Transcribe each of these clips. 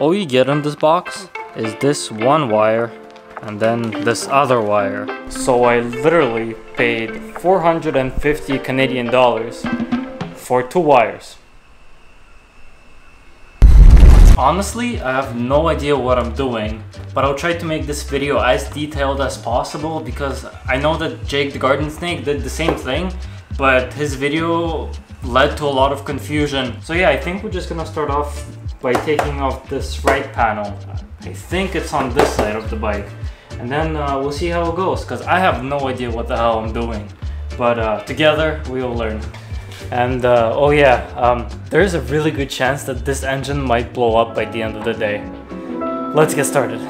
All you get in this box is this one wire and then this other wire. So I literally paid 450 Canadian dollars for two wires. Honestly, I have no idea what I'm doing, but I'll try to make this video as detailed as possible because I know that Jake the Garden Snake did the same thing, but his video led to a lot of confusion. So yeah, I think we're just gonna start off by taking off this right panel. I think it's on this side of the bike. And then we'll see how it goes because I have no idea what the hell I'm doing. But together, we'll learn. And oh yeah, there's a really good chance that this engine might blow up by the end of the day. Let's get started.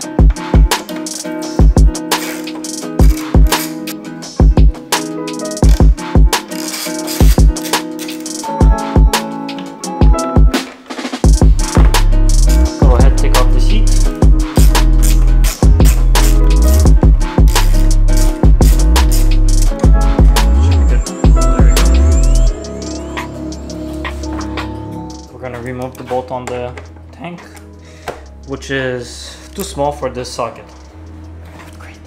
Remove the bolt on the tank, which is too small for this socket. Great.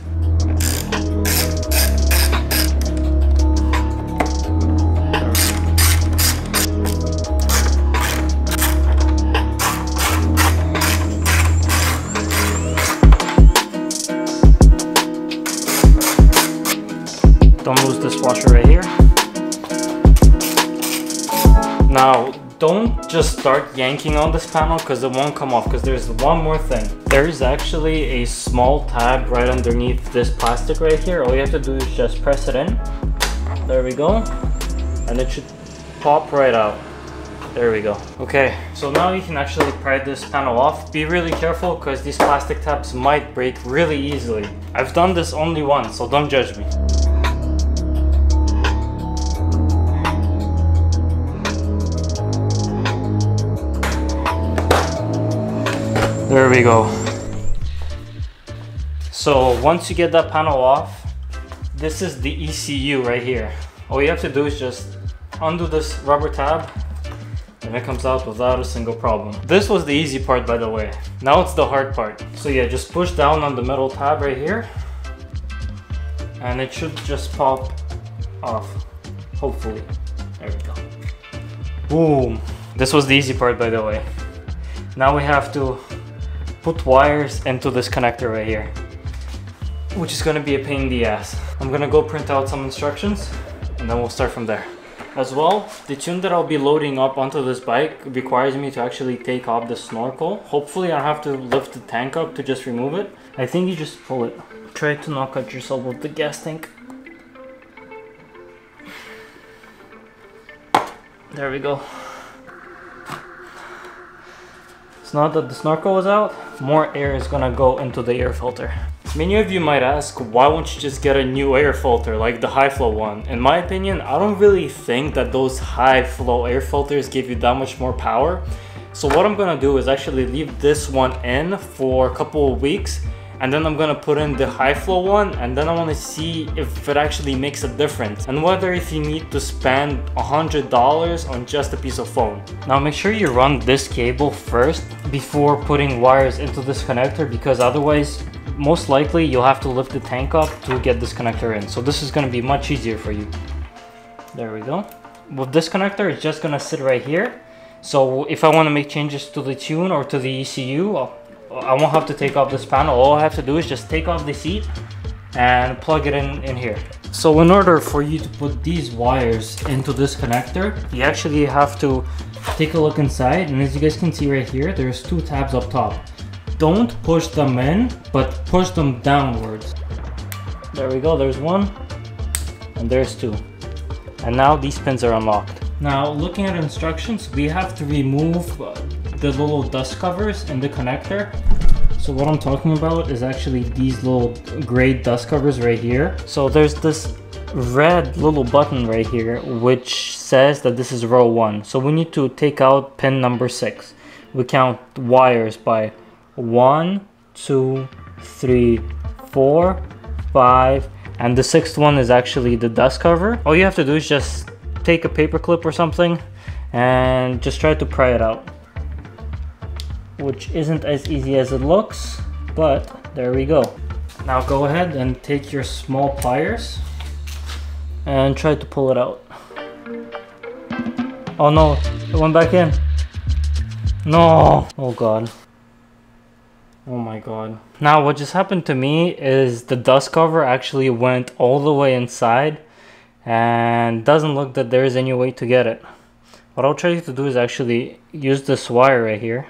Don't lose this washer right here. Now, don't just start yanking on this panel because it won't come off, because there's one more thing. There is actually a small tab right underneath this plastic right here. All you have to do is just press it in. There we go. And it should pop right out. There we go. Okay, so now you can actually pry this panel off. Be really careful because these plastic tabs might break really easily. I've done this only once, so don't judge me. There we go. So once you get that panel off, this is the ECU right here. All you have to do is just undo this rubber tab and it comes out without a single problem. This was the easy part, by the way. Now it's the hard part. So yeah, just push down on the metal tab right here and it should just pop off, hopefully. There we go. Boom. This was the easy part, by the way. Now we have to put wires into this connector right here, which is gonna be a pain in the ass. I'm gonna go print out some instructions and then we'll start from there. As well, the tune that I'll be loading up onto this bike requires me to actually take off the snorkel. Hopefully I don't have to lift the tank up to just remove it. I think you just pull it. Try to not cut yourself with the gas tank. There we go. Now that the snorkel is out, more air is gonna go into the air filter. Many of you might ask, why won't you just get a new air filter like the high flow one? In my opinion, I don't really think that those high flow air filters give you that much more power. So what I'm gonna do is actually leave this one in for a couple of weeks, and then I'm gonna put in the high flow one, and then I wanna see if it actually makes a difference and whether if you need to spend $100 on just a piece of foam. Now make sure you run this cable first before putting wires into this connector, because otherwise most likely you'll have to lift the tank up to get this connector in. So this is going to be much easier for you. There we go. With this connector, it's just going to sit right here, so if I want to make changes to the tune or to the ECU, I won't have to take off this panel. All I have to do is just take off the seat and plug it in here. So in order for you to put these wires into this connector, you actually have to take a look inside, and as you guys can see right here, there's two tabs up top. Don't push them in, but push them downwards. There we go, there's one and there's two, and now these pins are unlocked. Now looking at instructions, we have to remove the little dust covers in the connector. So what I'm talking about is actually these little gray dust covers right here. So there's this red little button right here which says that this is row one, so we need to take out pin number 6. We count wires by 1, 2, 3, 4, 5, and the 6th one is actually the dust cover. All you have to do is just take a paper clip or something and just try to pry it out. which isn't as easy as it looks, but there we go. Now go ahead and take your small pliers and try to pull it out. Oh no, it went back in. No! Oh god. Oh my god. Now what just happened to me is the dust cover actually went all the way inside, and doesn't look that there is any way to get it. What I'll try to do is actually use this wire right here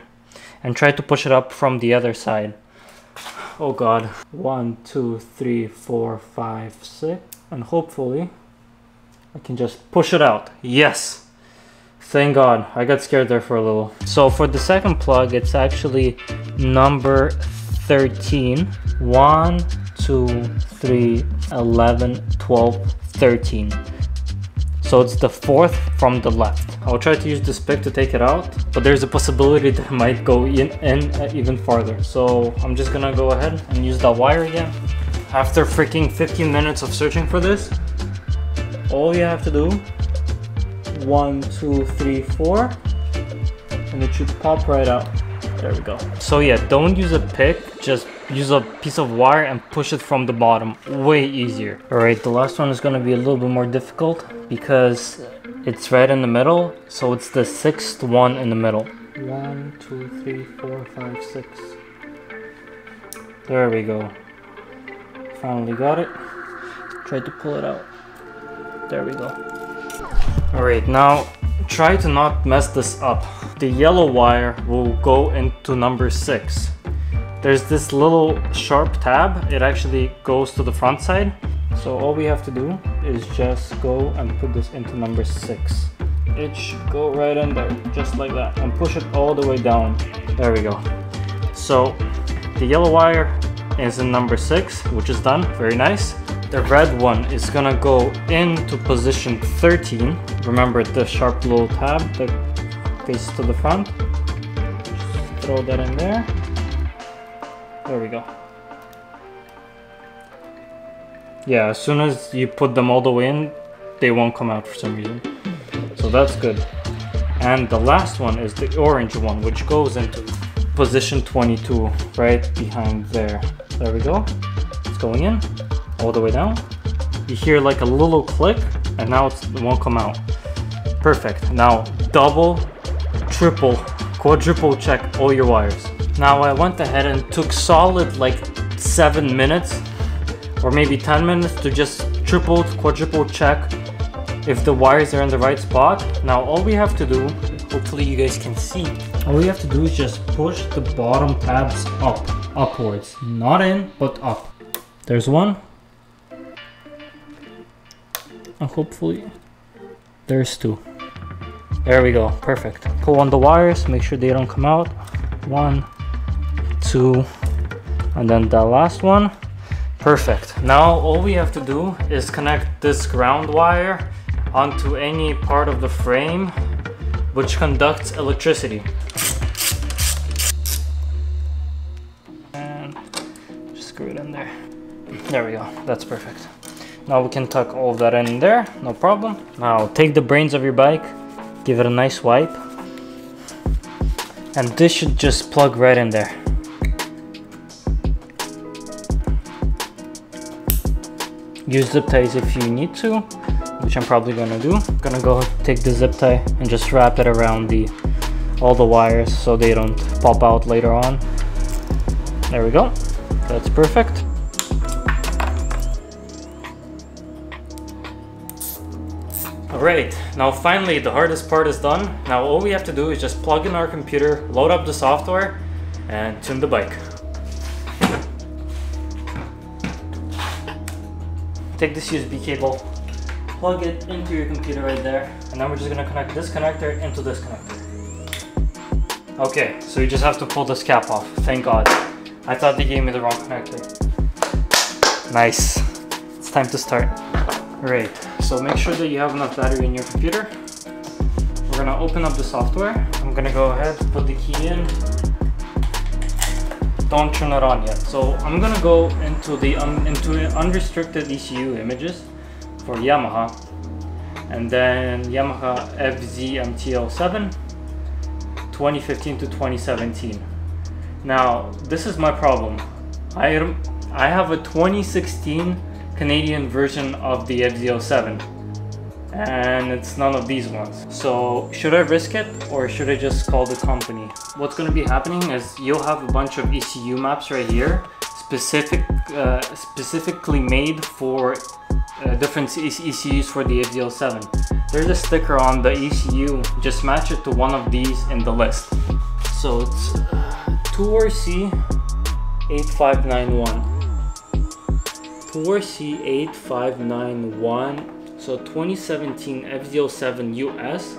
and try to push it up from the other side. Oh god. 1, 2, 3, 4, 5, 6. And hopefully I can just push it out. Yes! Thank god. I got scared there for a little. So for the second plug, it's actually number 13. 1, 2, 3, 11, 12, 13. So it's the fourth from the left. I'll try to use this pick to take it out, but there's a possibility that it might go in even farther. So I'm just gonna go ahead and use that wire again. After freaking 15 minutes of searching for this, all you have to do, 1, 2, 3, 4, and it should pop right out. There we go. So yeah, don't use a pick, just use a piece of wire and push it from the bottom. Way easier. All right, the last one is going to be a little bit more difficult because it's right in the middle. So it's the sixth one in the middle. 1, 2, 3, 4, 5, 6. There we go. Finally got it. Try to pull it out. There we go. All right, now try to not mess this up. The yellow wire will go into number 6. There's this little sharp tab. It actually goes to the front side. So all we have to do is just go and put this into number 6. It should go right in there, just like that. And push it all the way down. There we go. So the yellow wire is in number 6, which is done. Very nice. The red one is gonna go into position 13. Remember the sharp little tab that faces to the front. Just throw that in there. There we go. Yeah, as soon as you put them all the way in, they won't come out for some reason. So that's good. And the last one is the orange one, which goes into position 22, right behind there. There we go. It's going in. All the way down. You hear like a little click, and now it won't come out. Perfect. Now double, triple, quadruple check all your wires. Now I went ahead and took solid like 7 minutes or maybe 10 minutes to just triple, quadruple check if the wires are in the right spot. Now all we have to do, hopefully you guys can see, all we have to do is just push the bottom tabs up, upwards, not in, but up. There's one. And hopefully there's 2. There we go. Perfect. Pull on the wires, make sure they don't come out. 1, 2, and then the last one. Perfect. Now all we have to do is connect this ground wire onto any part of the frame which conducts electricity, and just screw it in there. There we go. That's perfect. Now we can tuck all that in there, no problem. Now take the brains of your bike, give it a nice wipe, and this should just plug right in there. Use zip ties if you need to, which I'm probably gonna do. I'm gonna go take the zip tie and just wrap it around all the wires so they don't pop out later on. There we go. That's perfect. Alright, now finally the hardest part is done. Now all we have to do is just plug in our computer, load up the software, and tune the bike. Take this USB cable, plug it into your computer right there, and then we're just gonna connect this connector into this connector. Okay, so you just have to pull this cap off, thank god. I thought they gave me the wrong connector. Nice, it's time to start. Alright, so make sure that you have enough battery in your computer. We're gonna open up the software. I'm gonna go ahead, put the key in. Don't turn it on yet. So I'm gonna go into the unrestricted ECU images for Yamaha, and then Yamaha FZ-MT-07, 2015 to 2017. Now, this is my problem. I have a 2016 Canadian version of the FZ-07, and it's none of these ones. So should I risk it, or should I just call the company? What's going to be happening is you'll have a bunch of ECU maps right here, specifically made for different ECUs for the FZ-07. There's a sticker on the ECU, just match it to one of these in the list. So it's 2RC8591. 4C8591, so 2017 FZ-07 US.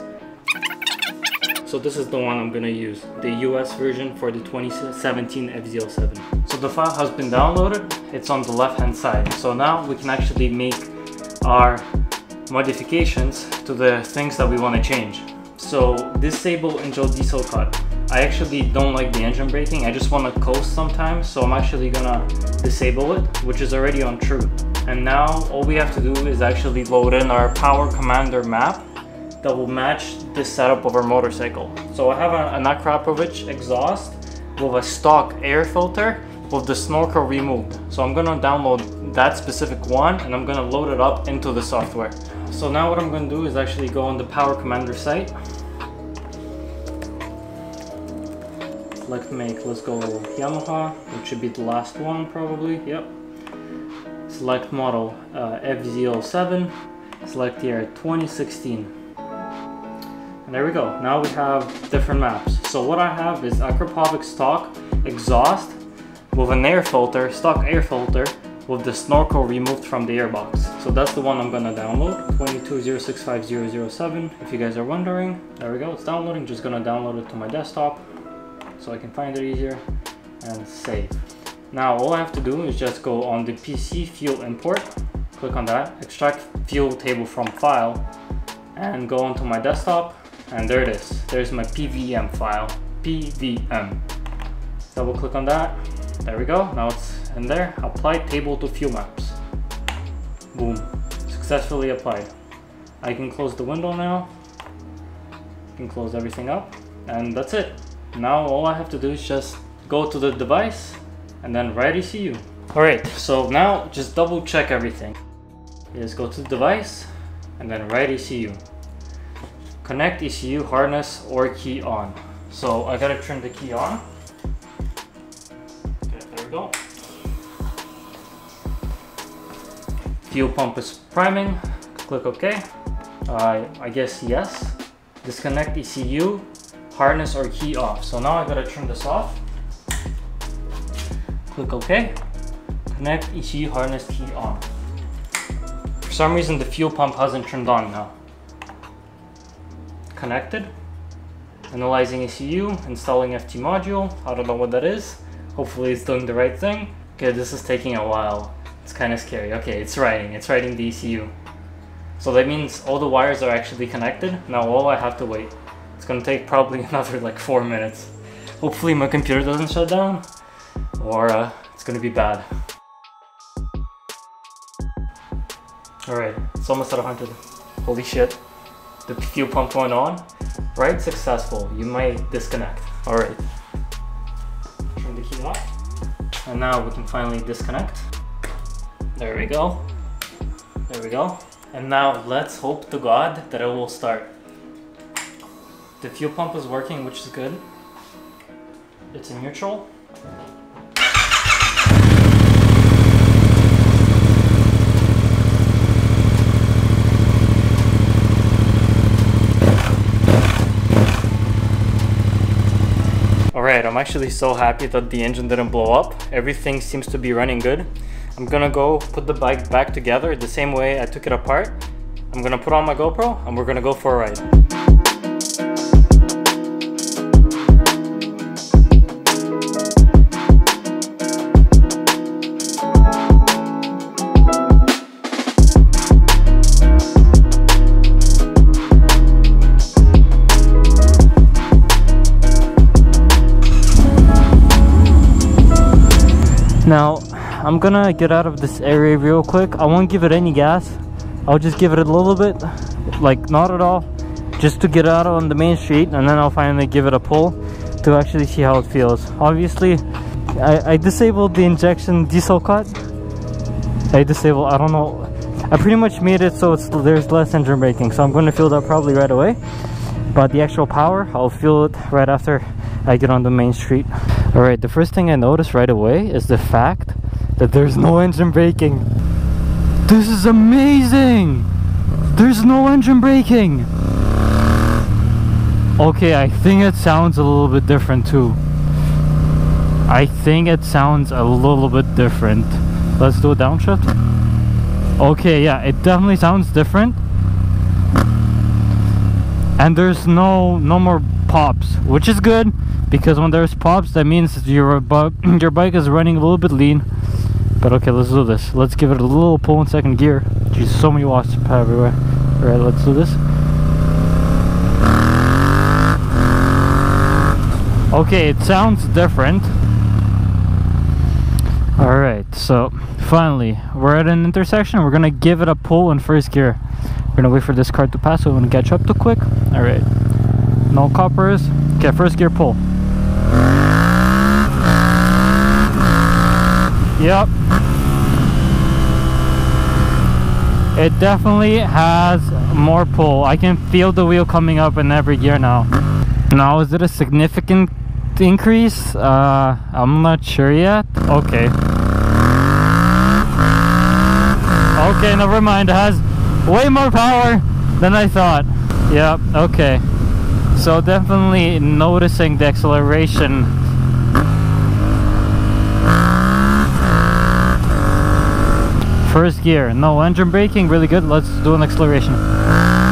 So this is the one I'm gonna use, the US version for the 2017 FZ-07. So the file has been downloaded, it's on the left hand side. So now we can actually make our modifications to the things that we wanna change. So disable engine diesel cut. I actually don't like the engine braking, I just want to coast sometimes, so I'm actually gonna disable it, which is already on true. And now all we have to do is actually load in our Power Commander map that will match the setup of our motorcycle. So I have an Akrapovic exhaust with a stock air filter with the snorkel removed. So I'm gonna download that specific one and I'm gonna load it up into the software. So now what I'm gonna do is actually go on the Power Commander site. Select make, let's go Yamaha, which should be the last one probably, yep. Select model FZ-07, select year 2016. And there we go, now we have different maps. So what I have is Akrapovic stock exhaust with an air filter, stock air filter, with the snorkel removed from the airbox. So that's the one I'm gonna download, 22065007, if you guys are wondering. There we go, it's downloading, just gonna download it to my desktop, so I can find it easier, and save. Now all I have to do is just go on the PC fuel import, click on that, extract fuel table from file, and go onto my desktop, and there it is. There's my PVM file, PVM. Double click on that, there we go, now it's in there. Apply table to fuel maps. Boom, successfully applied. I can close the window now, I can close everything up, and that's it. Now all I have to do is just go to the device and then write ECU. Alright, so now just double check everything. Just go to the device and then write ECU. Connect ECU harness or key on. So I gotta turn the key on. Okay, there we go. Fuel pump is priming. Click OK. I guess yes. Disconnect ECU. Harness or key off. So now I gotta turn this off. Click OK. Connect ECU harness key on. For some reason the fuel pump hasn't turned on now. Connected. Analyzing ECU, installing FT module. I don't know what that is. Hopefully it's doing the right thing. Okay, this is taking a while. It's kind of scary. Okay, it's writing the ECU. So that means all the wires are actually connected. Now all I have to wait. It's gonna take probably another like 4 minutes. Hopefully my computer doesn't shut down, or it's gonna be bad. Alright, it's almost at 100. Holy shit. The fuel pump went on. Right, successful. You might disconnect. Alright. Turn the key off. And now we can finally disconnect. There we go. There we go. And now let's hope to God that it will start. The fuel pump is working, which is good. It's in neutral. Alright, I'm actually so happy that the engine didn't blow up. Everything seems to be running good. I'm gonna go put the bike back together the same way I took it apart. I'm gonna put on my GoPro and we're gonna go for a ride. Now, I'm gonna get out of this area real quick. I won't give it any gas. I'll just give it a little bit, like not at all, just to get out on the main street, and then I'll finally give it a pull. to actually see how it feels. Obviously, I disabled the injection diesel cut. I don't know, I pretty much made it so it's, there's less engine braking, so I'm going to feel that probably right away. But the actual power, I'll feel it right after I get on the main street. Alright, the first thing I noticed right away is the fact that there's no engine braking. This is amazing! There's no engine braking! Okay, I think it sounds a little bit different too. Let's do a downshift. Okay, yeah, it definitely sounds different. And there's no more pops, which is good, because when there's pops, that means your bike is running a little bit lean. But okay, let's do this. Let's give it a little pull in second gear. Jeez, so many wasps everywhere. Alright, let's do this. Okay, it sounds different. Alright, so finally, we're at an intersection. We're gonna give it a pull in first gear. We're gonna wait for this car to pass, so we won't catch up too quick. Alright, no coppers. Okay, first gear pull. Yep. It definitely has more pull. I can feel the wheel coming up in every gear now. Now, is it a significant increase? I'm not sure yet. Okay. Okay, never mind. It has way more power than I thought. Yep, okay. So definitely noticing the acceleration. First gear, no engine braking, really good. Let's do an acceleration.